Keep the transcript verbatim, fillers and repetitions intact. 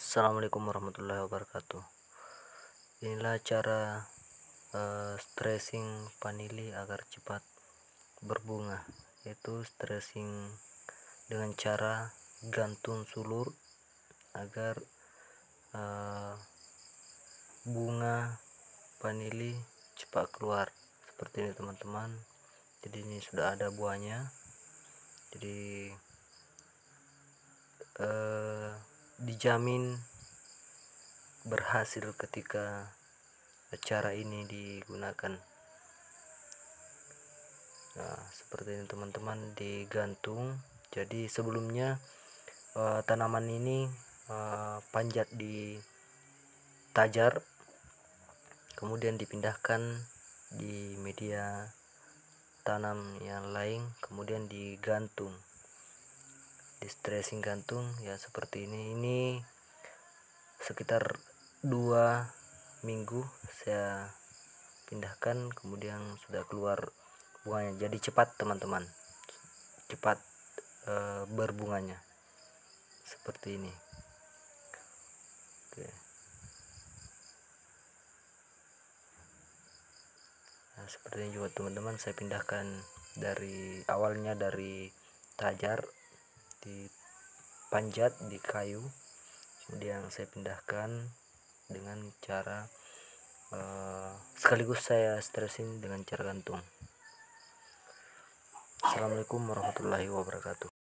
Assalamualaikum warahmatullahi wabarakatuh. Inilah cara uh, stressing vanili agar cepat berbunga, yaitu stressing dengan cara gantung sulur agar uh, bunga vanili cepat keluar. Seperti ini teman-teman, jadi ini sudah ada buahnya. Jadi uh, dijamin berhasil ketika cara ini digunakan. Nah, seperti ini teman-teman, digantung. Jadi sebelumnya uh, tanaman ini uh, panjat di tajar, kemudian dipindahkan di media tanam yang lain, kemudian digantung, di stressing gantung ya seperti ini. Ini sekitar dua minggu saya pindahkan, kemudian sudah keluar bunganya. Jadi cepat teman-teman, cepat e, berbunganya seperti ini. Oke. Nah, seperti ini juga teman-teman, saya pindahkan dari awalnya dari tajar, di panjat di kayu, kemudian saya pindahkan dengan cara uh, sekaligus saya stressing dengan cara gantung. Assalamualaikum warahmatullahi wabarakatuh.